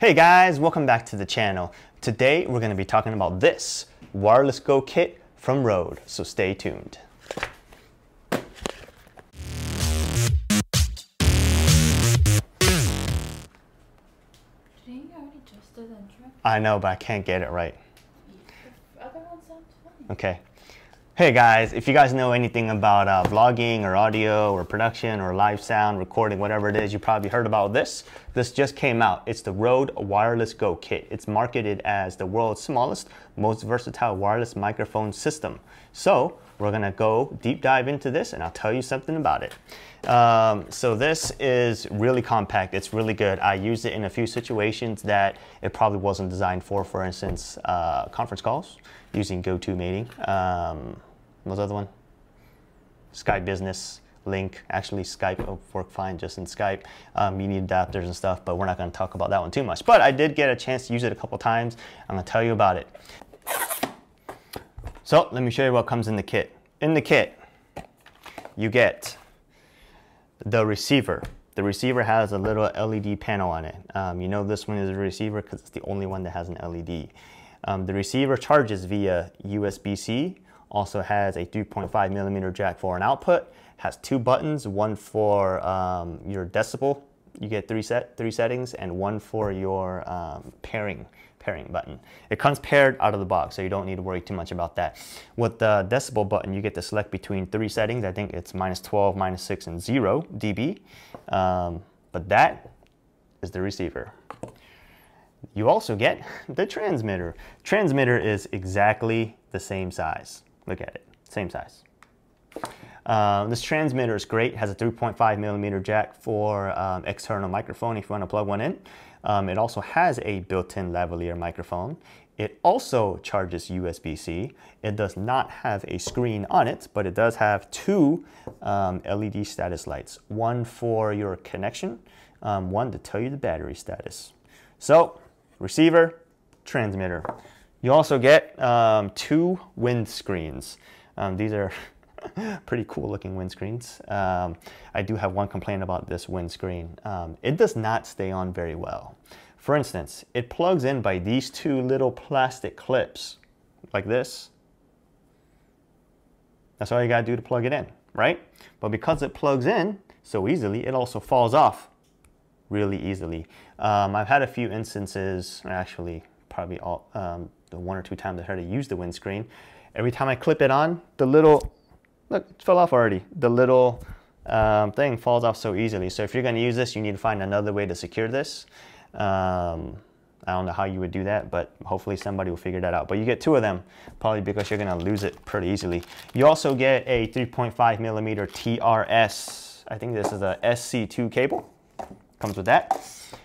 Hey guys, welcome back to the channel. Today we're going to be talking about this Wireless Go Kit from Rode, so stay tuned. I know, but I can't get it right. The other one sounds funny. Okay. Hey guys, if you guys know anything about vlogging or audio or production or live sound, recording, whatever it is, you probably heard about this. This just came out. It's the Rode Wireless Go Kit. It's marketed as the world's smallest, most versatile wireless microphone system. So we're gonna go deep dive into this and I'll tell you something about it. So this is really compact. It's really good. I used it in a few situations that it probably wasn't designed for instance, conference calls using GoToMeeting. What's the other one? Skype business link. Actually, Skype will work fine just in Skype. You need adapters and stuff, but we're not going to talk about that one too much. But I did get a chance to use it a couple times. I'm going to tell you about it. So let me show you what comes in the kit. In the kit, you get the receiver. The receiver has a little LED panel on it. You know this one is a receiver because it's the only one that has an LED. The receiver charges via USB-C. Also has a 3.5mm jack for an output, has two buttons, one for your decibel, you get three settings, and one for your pairing button. It comes paired out of the box, so you don't need to worry too much about that. With the decibel button, you get to select between three settings. I think it's -12, -6, and 0 dB, but that is the receiver. You also get the transmitter. Transmitter is exactly the same size. Look at it, same size. This transmitter is great. It has a 3.5mm jack for external microphone if you want to plug one in. It also has a built-in lavalier microphone. It also charges USB-C. It does not have a screen on it, but it does have two LED status lights. One for your connection, one to tell you the battery status. So, receiver, transmitter. You also get two windscreens. These are pretty cool looking windscreens. I do have one complaint about this windscreen. It does not stay on very well. For instance, it plugs in by these two little plastic clips, like this. That's all you gotta do to plug it in, right? But because it plugs in so easily, it also falls off really easily. I've had a few instances, actually, probably all, the one or two times I heard it use the windscreen. Every time I clip it on, the little, look, it fell off already. The little thing falls off so easily. So if you're gonna use this, you need to find another way to secure this. I don't know how you would do that, but hopefully somebody will figure that out. But you get two of them, probably because you're gonna lose it pretty easily. You also get a 3.5mm TRS, I think this is a SC2 cable. Comes with that.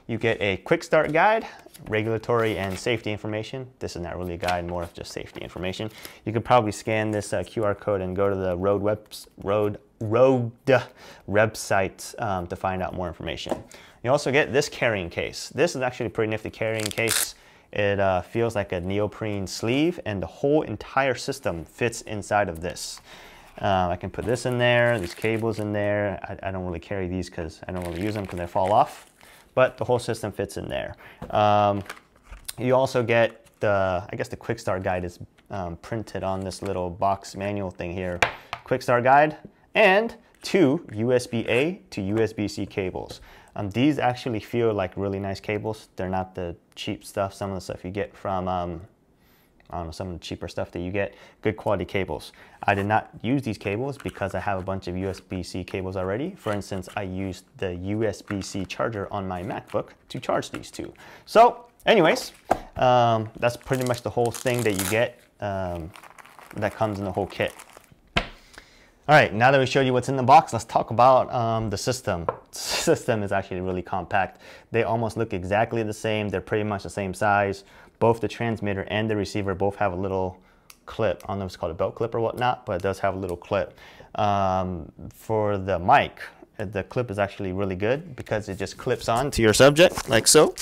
You get a quick start guide, regulatory and safety information. This is not really a guide, more of just safety information. You could probably scan this QR code and go to the Rode website to find out more information. You also get this carrying case. This is actually a pretty nifty carrying case. It feels like a neoprene sleeve, and the whole entire system fits inside of this. I can put this in there, these cables in there. I don't really carry these because I don't really use them because they fall off, but the whole system fits in there. You also get the, I guess the quick start guide is printed on this little box manual thing here. Quick start guide and two USB-A to USB-C cables. These actually feel like really nice cables. They're not the cheap stuff. Some of the stuff you get from, I don't know, some of the cheaper stuff that you get, good quality cables. I did not use these cables because I have a bunch of USB-C cables already. For instance, I used the USB-C charger on my MacBook to charge these two. So anyways, that's pretty much the whole thing that you get that comes in the whole kit. All right, now that we showed you what's in the box, let's talk about the system. The system is actually really compact. They almost look exactly the same. They're pretty much the same size. Both the transmitter and the receiver both have a little clip. I don't know if it's called a belt clip or whatnot, but it does have a little clip. For the mic, the clip is actually really good because it just clips on to your subject, like so,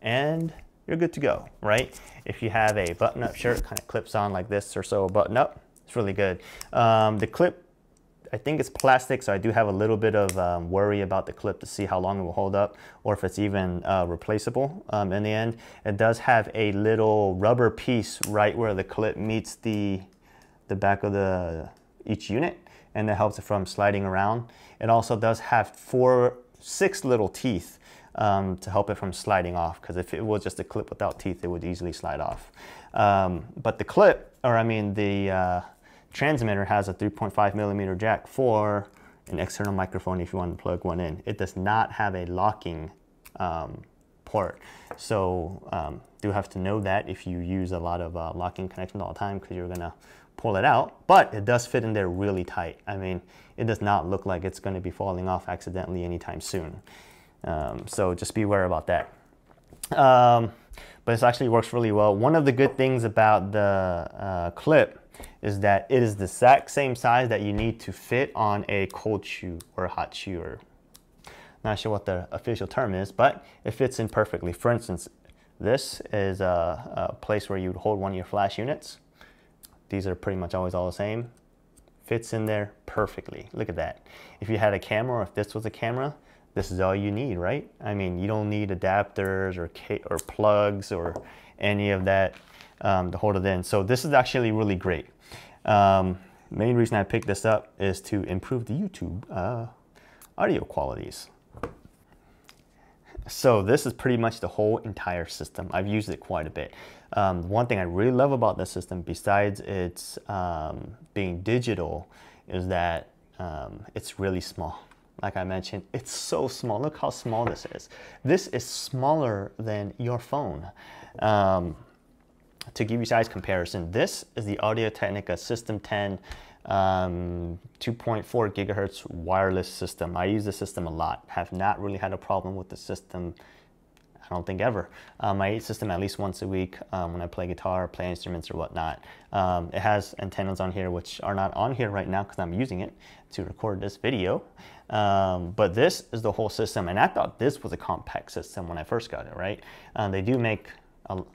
and you're good to go, right? If you have a button-up shirt, kind of clips on like this or so, a button-up, it's really good. The clip I think it's plastic, so I do have a little bit of worry about the clip to see how long it will hold up or if it's even replaceable in the end. It does have a little rubber piece right where the clip meets the back of each unit, and that helps it from sliding around. It also does have six little teeth to help it from sliding off, because if it was just a clip without teeth, it would easily slide off. But the clip, or I mean the transmitter, has a 3.5mm jack for an external microphone if you want to plug one in. It does not have a locking port, so do have to know that if you use a lot of locking connections all the time, because you're gonna pull it out. But it does fit in there really tight. I mean, it does not look like it's going to be falling off accidentally anytime soon. So just be aware about that. But this actually works really well. One of the good things about the clip is that it is the exact same size that you need to fit on a cold shoe or a hot shoe, or not sure what the official term is, but it fits in perfectly. For instance, this is a place where you'd hold one of your flash units. These are pretty much always all the same. Fits in there perfectly. Look at that. If you had a camera, or if this was a camera, this is all you need, right? I mean, you don't need adapters or plugs or any of that to hold it in. So this is actually really great. Main reason I picked this up is to improve the YouTube audio qualities. So this is pretty much the whole entire system. I've used it quite a bit. One thing I really love about this system, besides its being digital, is that it's really small. Like I mentioned, it's so small. Look how small this is. This is smaller than your phone. To give you size comparison, this is the Audio-Technica System 10 2.4 gigahertz wireless system. I use the system a lot. Have not really had a problem with the system, I don't think, ever. I use the system at least once a week when I play guitar, play instruments, or whatnot. It has antennas on here, which are not on here right now because I'm using it to record this video. But this is the whole system, and I thought this was a compact system when I first got it, right? They do make,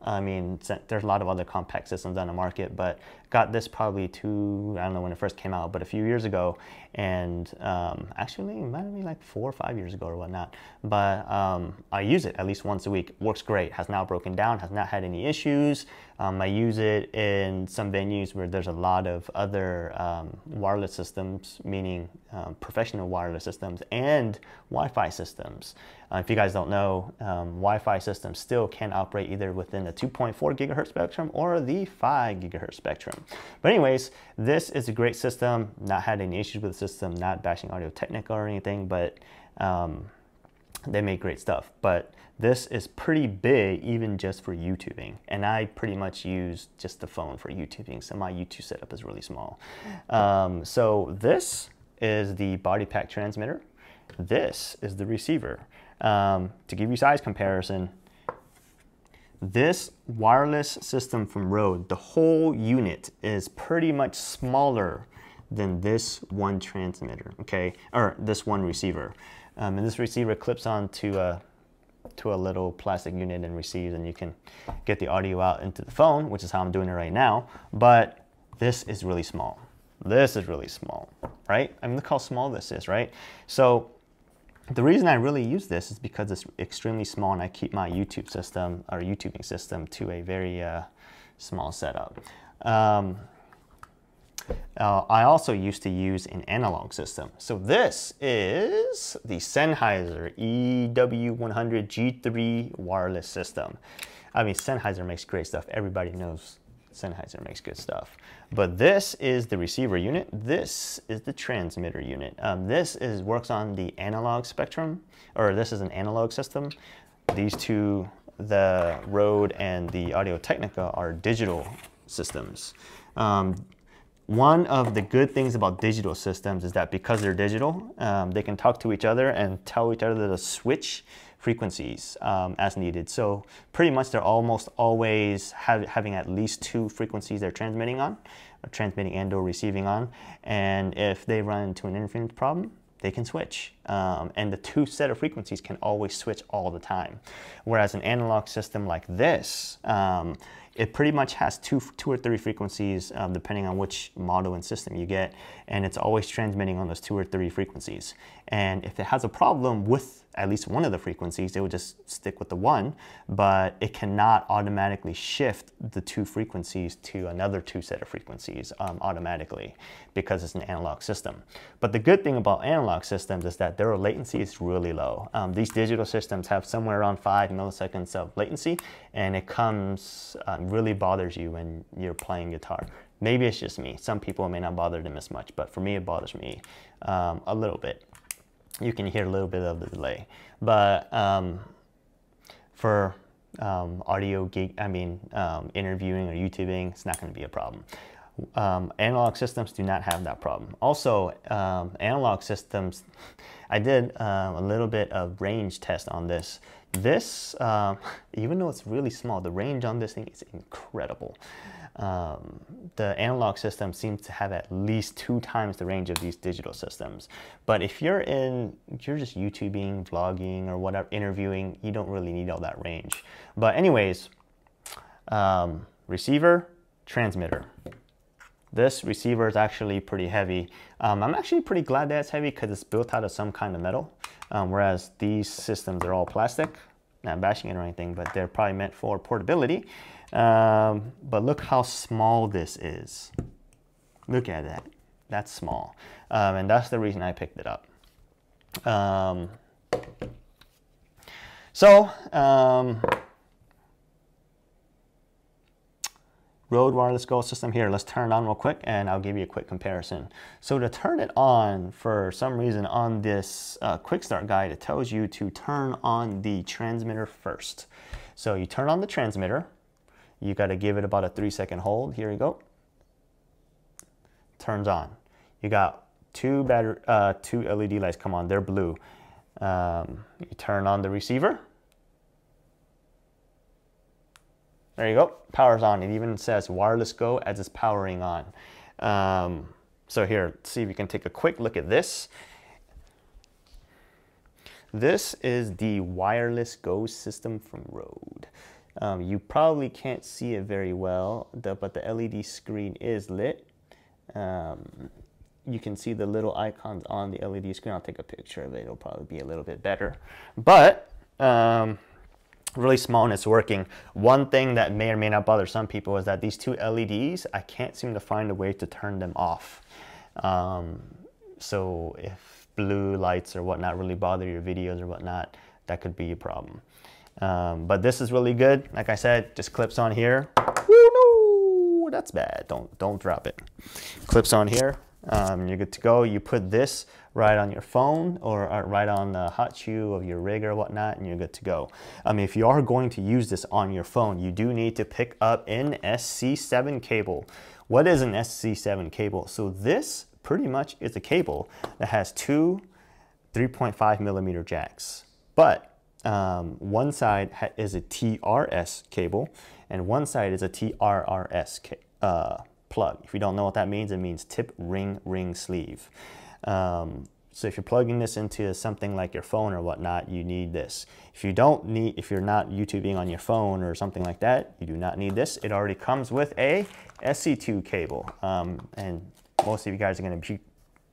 I mean, there's a lot of other compact systems on the market, but got this probably I don't know when it first came out, but a few years ago. And actually, it might have been like 4 or 5 years ago or whatnot. But I use it at least once a week. Works great. Has not broken down. Has not had any issues. I use it in some venues where there's a lot of other wireless systems, meaning professional wireless systems and Wi-Fi systems. If you guys don't know, Wi-Fi systems still can operate either within the 2.4 gigahertz spectrum or the 5 gigahertz spectrum. But anyways, this is a great system. Not had any issues with the system, not bashing Audio-Technica or anything, but they make great stuff. But this is pretty big even just for YouTubing, and I pretty much use just the phone for YouTubing, so my YouTube setup is really small. So this is the body pack transmitter. This is the receiver. To give you size comparison, this wireless system from Rode, the whole unit is pretty much smaller than this one transmitter, okay? Or this one receiver. And this receiver clips onto to a little plastic unit and receives, and you can get the audio out into the phone, which is how I'm doing it right now. But this is really small. This is really small, right? I mean, look how small this is, right? So the reason I really use this is because it's extremely small, and I keep my YouTube system or YouTubing system to a very small setup. I also used to use an analog system. So this is the Sennheiser EW100G3 wireless system. I mean, Sennheiser makes great stuff. Everybody knows Sennheiser makes good stuff. But this is the receiver unit. This is the transmitter unit. This works on the analog spectrum, or this is an analog system. These two, the Rode and the Audio-Technica, are digital systems. One of the good things about digital systems is that because they're digital, they can talk to each other and tell each other to switch frequencies as needed. So pretty much they're almost always having at least two frequencies they're transmitting on, or transmitting and/or receiving on. And if they run into an interference problem, they can switch. and the two set of frequencies can always switch all the time. Whereas an analog system like this, it pretty much has two or three frequencies depending on which model and system you get, and it's always transmitting on those 2 or 3 frequencies. And if it has a problem with at least one of the frequencies, it would just stick with the one, but it cannot automatically shift the two frequencies to another two set of frequencies automatically, because it's an analog system. But the good thing about analog systems is that their latency is really low. These digital systems have somewhere around 5 milliseconds of latency, and it comes really bothers you when you're playing guitar. Maybe it's just me. Some people may not bother them as much, but for me it bothers me a little bit. You can hear a little bit of the delay. But for audio gig, interviewing or YouTubing, it's not going to be a problem. Analog systems do not have that problem. Also, analog systems, I did a little bit of range test on this. This, even though it's really small, the range on this thing is incredible. The analog system seems to have at least 2 times the range of these digital systems. But if you're just YouTubing, vlogging, or whatever, interviewing, you don't really need all that range. But anyways, receiver, transmitter. This receiver is actually pretty heavy. I'm actually pretty glad that it's heavy because it's built out of some kind of metal. Whereas these systems are all plastic. Not bashing it or anything, but they're probably meant for portability. But look how small this is. Look at that. That's small. And that's the reason I picked it up. Rode Wireless Go system here. Let's turn it on real quick and I'll give you a quick comparison. So to turn it on, for some reason on this quick start guide, it tells you to turn on the transmitter first. So you turn on the transmitter, you got to give it about a 3-second hold. Here we go. Turns on. You got two LED lights come on. They're blue. You turn on the receiver. There you go, power's on. It even says Wireless Go as it's powering on. So here, see if you can take a quick look at this. This is the Wireless Go system from Rode. You probably can't see it very well, but the LED screen is lit. You can see the little icons on the LED screen. I'll take a picture of it. It'll probably be a little bit better. But, really small and it's working. One thing that may or may not bother some people is that these two LEDs, I can't seem to find a way to turn them off. So if blue lights or whatnot really bother your videos or whatnot, that could be a problem. But this is really good. Like I said, just clips on here. Woo, no, that's bad. Don't drop it. Clips on here. You're good to go. You put this right on your phone or right on the hot shoe of your rig or whatnot, and you're good to go. If you are going to use this on your phone, you do need to pick up an SC7 cable. What is an SC7 cable? So this pretty much is a cable that has two 3.5mm jacks, but one side is a TRS cable and one side is a TRRS plug. If you don't know what that means, it means tip, ring, ring, sleeve. So if you're plugging this into something like your phone or whatnot, you need this. If you're not YouTubing on your phone or something like that, you do not need this. It already comes with a SC2 cable, and most of you guys are going to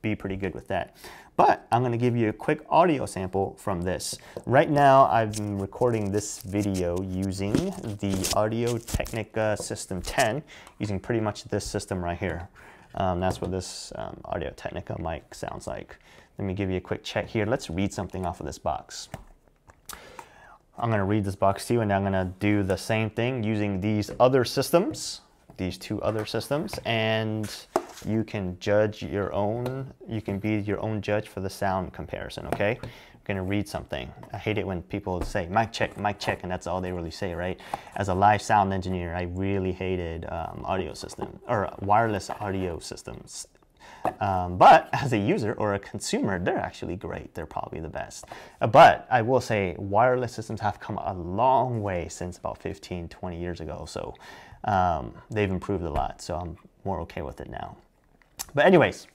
be pretty good with that. But I'm going to give you a quick audio sample from this. Right now, I've been recording this video using the Audio-Technica System 10, using pretty much this system right here. That's what this Audio-Technica mic sounds like. Let me give you a quick check here. Let's read something off of this box. I'm going to read this box to you, and I'm going to do the same thing using these other systems, these two other systems, and you can judge your own, you can be your own judge for the sound comparison, okay? I'm gonna read something. I hate it when people say, mic check, and that's all they really say, right? As a live sound engineer, I really hated wireless audio systems. But as a user or a consumer, they're actually great. They're probably the best. But I will say wireless systems have come a long way since about 15, 20 years ago. So they've improved a lot. So I'm more okay with it now. But anyways,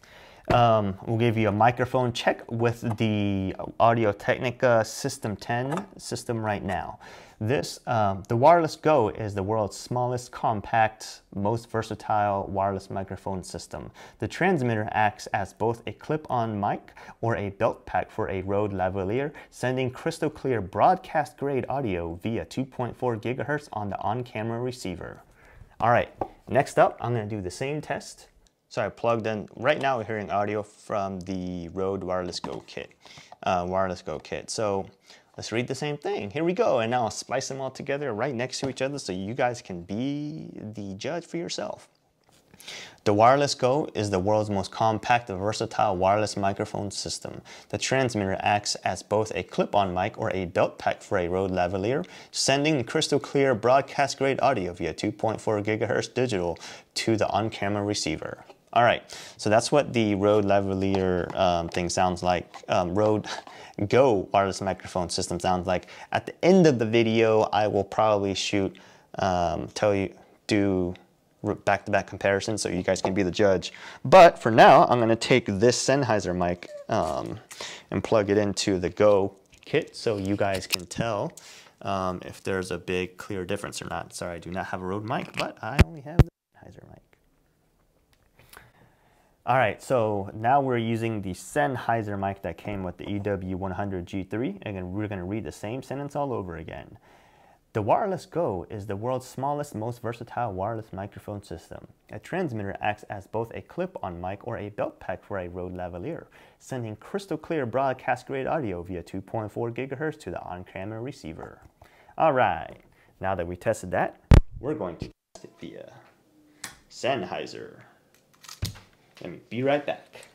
We'll give you a microphone check with the Audio-Technica System 10 system right now. This, the Wireless Go is the world's smallest, compact, most versatile wireless microphone system. The transmitter acts as both a clip-on mic or a belt pack for a Rode lavalier, sending crystal clear broadcast-grade audio via 2.4 gigahertz on the on-camera receiver. All right, next up, I'm gonna do the same test. So I plugged in, right now we're hearing audio from the Rode Wireless Go Kit. So let's read the same thing. Here we go. And now I'll splice them all together right next to each other so you guys can be the judge for yourself. The Wireless Go is the world's most compact and versatile wireless microphone system. The transmitter acts as both a clip-on mic or a belt pack for a Rode lavalier, sending crystal clear broadcast-grade audio via 2.4 gigahertz digital to the on-camera receiver. All right, so that's what the Rode lavalier thing sounds like. Rode Go wireless microphone system sounds like. At the end of the video, I will probably shoot, do back-to-back comparison so you guys can be the judge. But for now, I'm gonna take this Sennheiser mic and plug it into the Go kit so you guys can tell if there's a big, clear difference or not. Sorry, I do not have a Rode mic, but I only have the Sennheiser mic. All right, so now we're using the Sennheiser mic that came with the EW100G3, and we're gonna read the same sentence all over again. The Wireless Go is the world's smallest, most versatile wireless microphone system. A transmitter acts as both a clip-on mic or a belt pack for a Rode lavalier, sending crystal clear broadcast-grade audio via 2.4 gigahertz to the on-camera receiver. All right, now that we tested that, we're going to test it via Sennheiser. Let me be right back.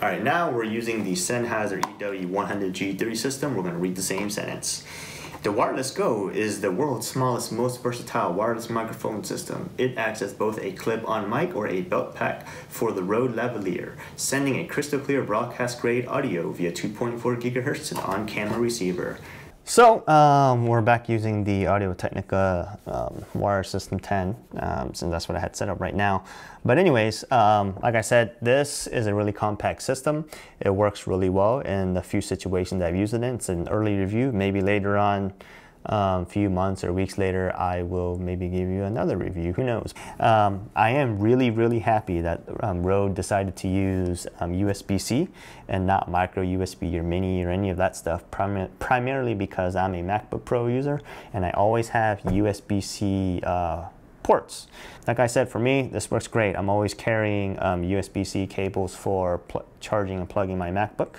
All right, now we're using the Sennheiser EW100G3 system. We're gonna read the same sentence. The Wireless Go is the world's smallest, most versatile wireless microphone system. It acts as both a clip-on mic or a belt pack for the Rode lavalier, sending a crystal clear broadcast-grade audio via 2.4 gigahertz to the on-camera receiver. So we're back using the Audio-Technica Wireless System 10, since that's what I had set up right now. But anyways, like I said, this is a really compact system. It works really well in the few situations I've used it in. It's an early review. Maybe later on, a few months or weeks later, I will maybe give you another review. Who knows? I am really, really happy that Rode decided to use USB-C and not micro USB or mini or any of that stuff, primarily because I'm a MacBook Pro user and I always have USB-C ports. Like I said, for me, this works great. I'm always carrying USB-C cables for charging and plugging my MacBook.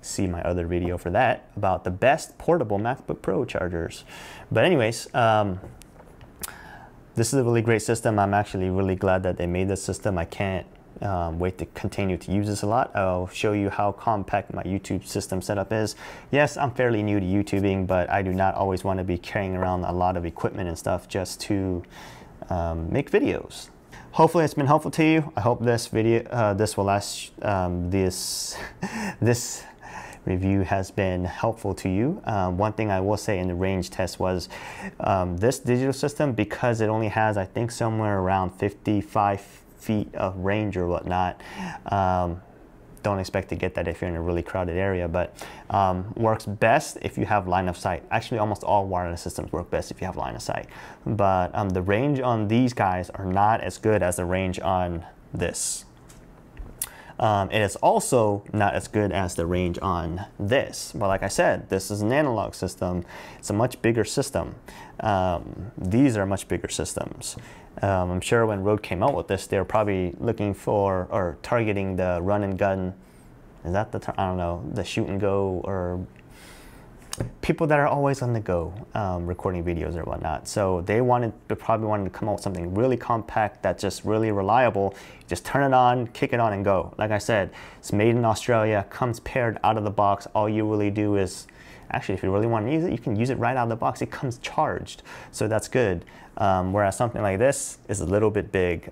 See my other video for that about the best portable MacBook Pro chargers. But anyways, this is a really great system. I'm actually really glad that they made this system. I can't wait to continue to use this a lot. I'll show you how compact my YouTube system setup is. Yes, I'm fairly new to YouTubing, but I do not always want to be carrying around a lot of equipment and stuff just to make videos. Hopefully it's been helpful to you. I hope this video, this review has been helpful to you. One thing I will say in the range test was this digital system, because it only has, I think, somewhere around 55 feet of range or whatnot. Don't expect to get that if you're in a really crowded area, but works best if you have line of sight. Actually, almost all wireless systems work best if you have line of sight. But the range on these guys are not as good as the range on this. It is also not as good as the range on this. But like I said, this is an analog system. It's a much bigger system. These are much bigger systems. I'm sure when Rode came out with this, they were probably looking for or targeting the run and gun. Is that the term? I don't know, the shoot and go, or people that are always on the go, recording videos or whatnot. So they probably wanted to come out with something really compact that's just really reliable. Just turn it on, kick it on and go. Like I said, it's made in Australia, comes paired out of the box. All you really do is, actually, if you really want to use it, you can use it right out of the box. It comes charged, so that's good. Whereas something like this is a little bit big.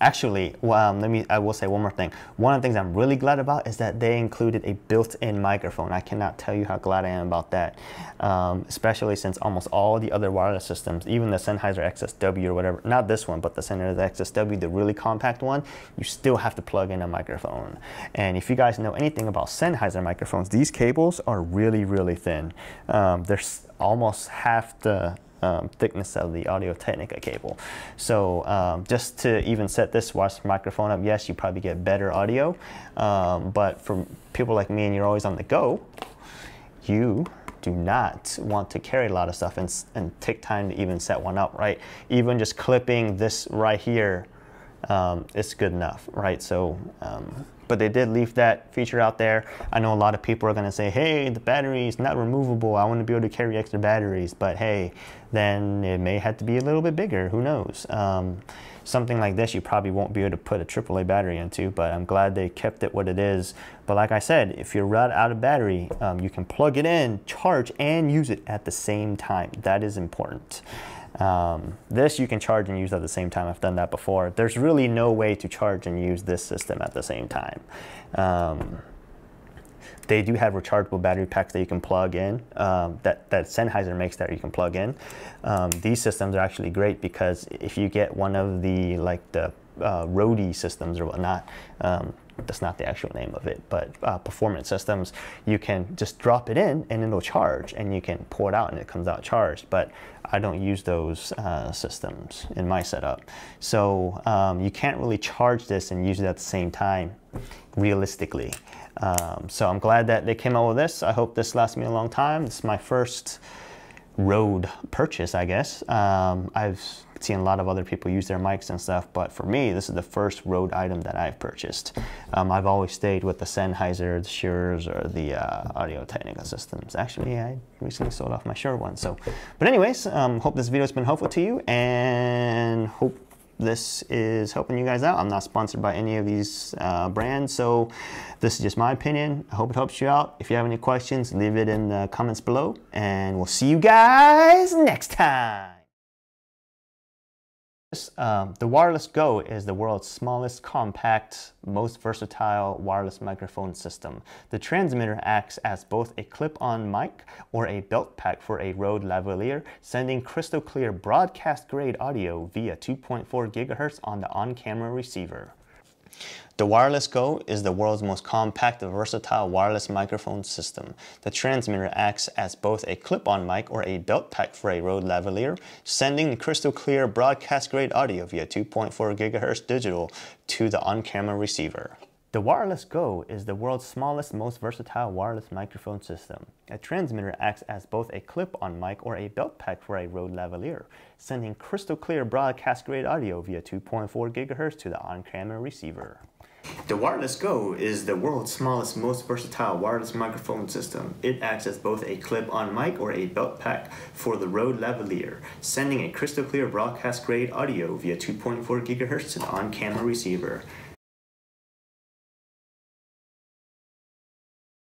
Actually, I will say one more thing. One of the things I'm really glad about is that they included a built-in microphone. I cannot tell you how glad I am about that, especially since almost all the other wireless systems, even the Sennheiser XSW or whatever, not this one, but the Sennheiser XSW, the really compact one, you still have to plug in a microphone. And if you guys know anything about Sennheiser microphones, these cables are really, really thin. They're almost half the thickness of the Audio-Technica cable. So just to even set this wireless microphone up, yes, you probably get better audio, but for people like me and you're always on the go, you do not want to carry a lot of stuff and take time to even set one up, right? Even just clipping this right here, it's good enough, right? So, but they did leave that feature out there. I know a lot of people are gonna say, hey, the battery is not removable. I wanna be able to carry extra batteries, but hey, then it may have to be a little bit bigger, who knows? Something like this, you probably won't be able to put a AAA battery into, but I'm glad they kept it what it is. But like I said, if you're right out of battery, you can plug it in, charge, and use it at the same time. That is important. This you can charge and use at the same time. I've done that before. There's really no way to charge and use this system at the same time. They do have rechargeable battery packs that you can plug in, that Sennheiser makes that you can plug in. These systems are actually great because if you get one of the, Rode systems or whatnot, that's not the actual name of it, but performance systems, you can just drop it in and it'll charge, and you can pour it out and it comes out charged. But I don't use those systems in my setup. So you can't really charge this and use it at the same time, realistically. So I'm glad that they came out with this. I hope this lasts me a long time. This is my first Rode purchase, I guess. I've seen a lot of other people use their mics and stuff, but for me, this is the first Rode item that I've purchased. I've always stayed with the Sennheiser, the Shure's, or the Audio-Technica systems. Actually, I recently sold off my Shure one. So, but anyways, hope this video has been helpful to you, and hope this is helping you guys out. I'm not sponsored by any of these brands, so this is just my opinion. I hope it helps you out. If you have any questions, leave it in the comments below, and we'll see you guys next time. The Wireless Go is the world's smallest, compact, most versatile wireless microphone system. The transmitter acts as both a clip-on mic or a belt pack for a Rode lavalier, sending crystal clear broadcast-grade audio via 2.4 GHz on the on-camera receiver. The Wireless Go is the world's most compact and versatile wireless microphone system. The transmitter acts as both a clip-on mic or a belt pack for a Rode lavalier, sending crystal-clear broadcast-grade audio via 2.4 GHz digital to the on-camera receiver. The Wireless Go is the world's smallest, most versatile wireless microphone system. A transmitter acts as both a clip-on mic or a belt pack for a Rode lavalier, sending crystal-clear broadcast-grade audio via 2.4 GHz to the on-camera receiver. The Wireless Go is the world's smallest, most versatile wireless microphone system. It acts as both a clip-on mic or a belt pack for the Rode lavalier, sending a crystal-clear broadcast-grade audio via 2.4 GHz to the on-camera receiver.